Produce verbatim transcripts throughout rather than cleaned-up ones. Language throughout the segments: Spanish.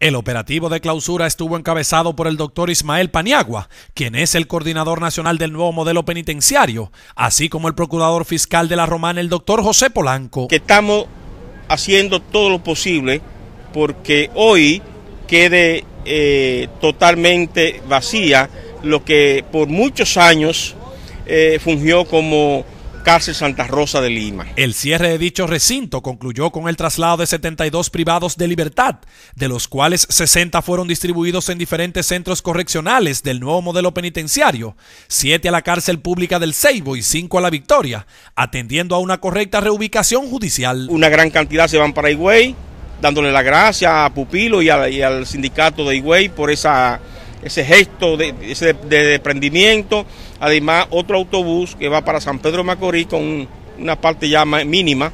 El operativo de clausura estuvo encabezado por el doctor Ismael Paniagua, quien es el coordinador nacional del nuevo modelo penitenciario, así como el procurador fiscal de La Romana, el doctor José Polanco. Que estamos haciendo todo lo posible porque hoy quede eh, totalmente vacía lo que por muchos años eh, fungió como cárcel Santa Rosa de Lima. El cierre de dicho recinto concluyó con el traslado de setenta y dos privados de libertad, de los cuales sesenta fueron distribuidos en diferentes centros correccionales del nuevo modelo penitenciario, siete a la cárcel pública del Ceibo y cinco a la Victoria, atendiendo a una correcta reubicación judicial. Una gran cantidad se van para Higüey, dándole la gracia a Pupilo y, a, y al sindicato de Higüey por esa... ese gesto de, ese de desprendimiento. Además, otro autobús que va para San Pedro de Macorís con una parte ya mínima,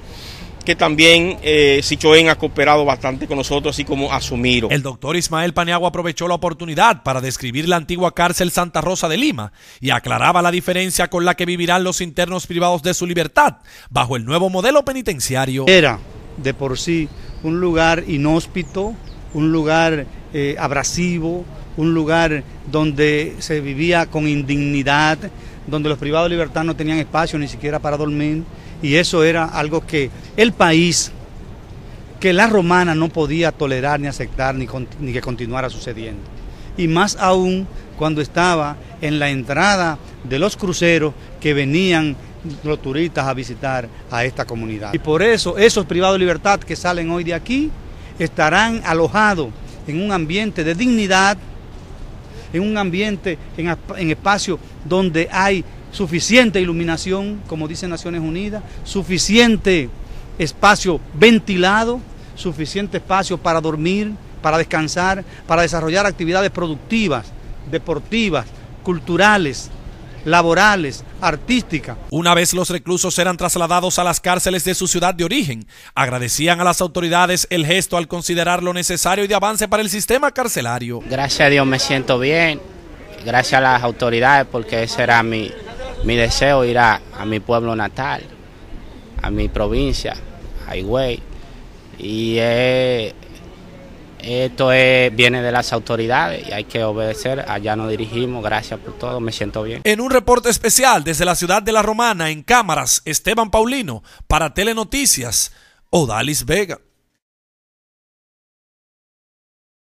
que también eh, Sichoén ha cooperado bastante con nosotros, así como Asumiro. El doctor Ismael Paniagua aprovechó la oportunidad para describir la antigua cárcel Santa Rosa de Lima y aclaraba la diferencia con la que vivirán los internos privados de su libertad bajo el nuevo modelo penitenciario. Era de por sí un lugar inhóspito, un lugar eh, abrasivo, un lugar donde se vivía con indignidad, donde los privados de libertad no tenían espacio ni siquiera para dormir, y eso era algo que el país, que La Romana no podía tolerar ni aceptar ni, ni que continuara sucediendo. Y más aún cuando estaba en la entrada de los cruceros que venían los turistas a visitar a esta comunidad. Y por eso esos privados de libertad que salen hoy de aquí estarán alojados en un ambiente de dignidad, en un ambiente, en, en espacio donde hay suficiente iluminación, como dice Naciones Unidas, suficiente espacio ventilado, suficiente espacio para dormir, para descansar, para desarrollar actividades productivas, deportivas, culturales, laborales, artísticas. Una vez los reclusos eran trasladados a las cárceles de su ciudad de origen, agradecían a las autoridades el gesto al considerarlo necesario y de avance para el sistema carcelario. Gracias a Dios me siento bien, gracias a las autoridades, porque ese era mi, mi deseo, ir a, a mi pueblo natal, a mi provincia, a Higüey, y eh, Esto es, viene de las autoridades y hay que obedecer. Allá nos dirigimos. Gracias por todo. Me siento bien. En un reporte especial desde la ciudad de La Romana, en cámaras, Esteban Paulino, para Telenoticias, Odalis Vega.